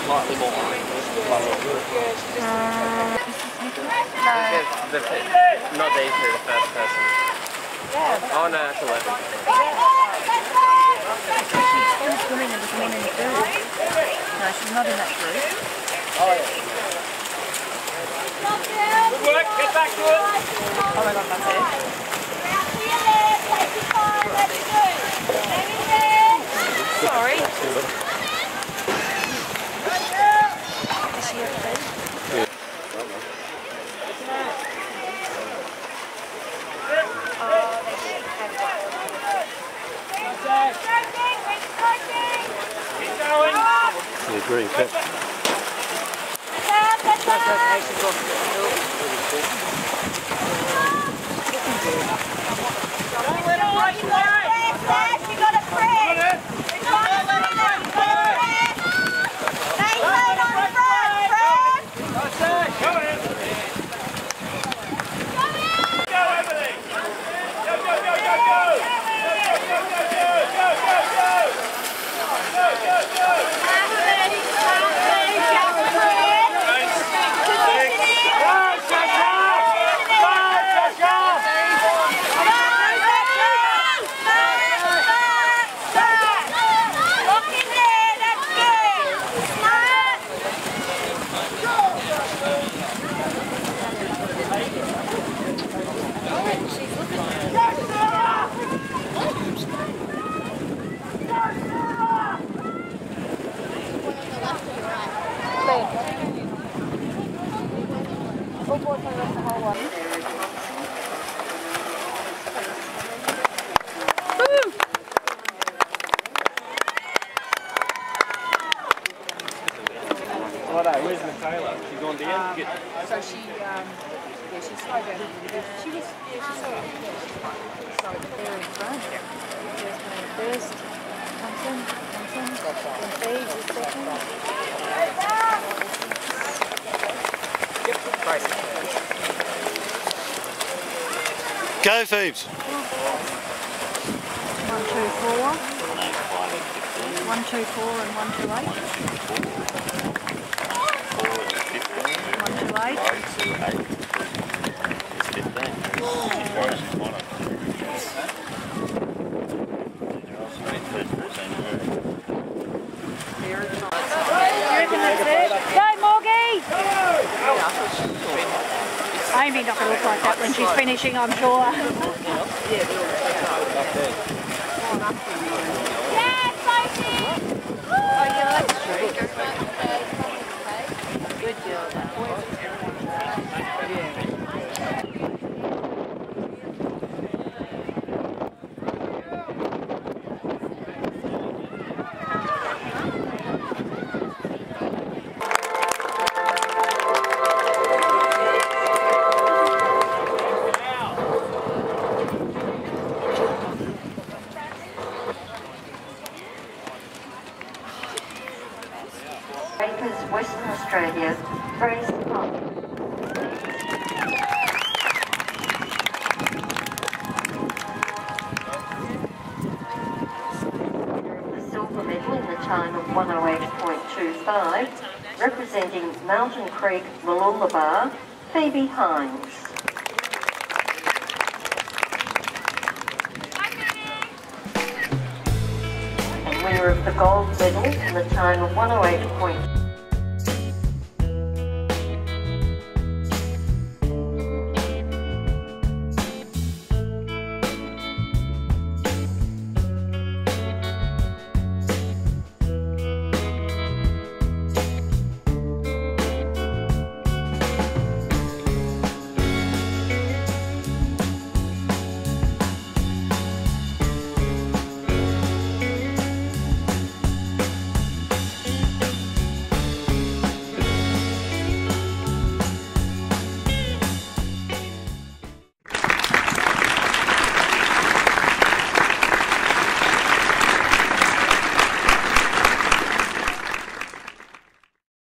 Slightly more orange. It's not these two, the first person. Oh no, that's 11. She's swimming and swimming in the group. No, she's not in that group. Oh yeah. Good work, get back to it. Oh my god, that's it. Sorry. Green cap. Go, Phoebes! 1, 2, 4. 1, 2, 4 and 1, 2, 8. 1, 2, 8. 1, 2, 8. 15. Amy's not going to look like that when she's finishing, I'm sure. Western Australia, praise God. The silver medal in the time of 108.25, representing Mountain Creek, Mooloolaba, Phoebe Hines. And winner of the gold medal in the time of 108.25.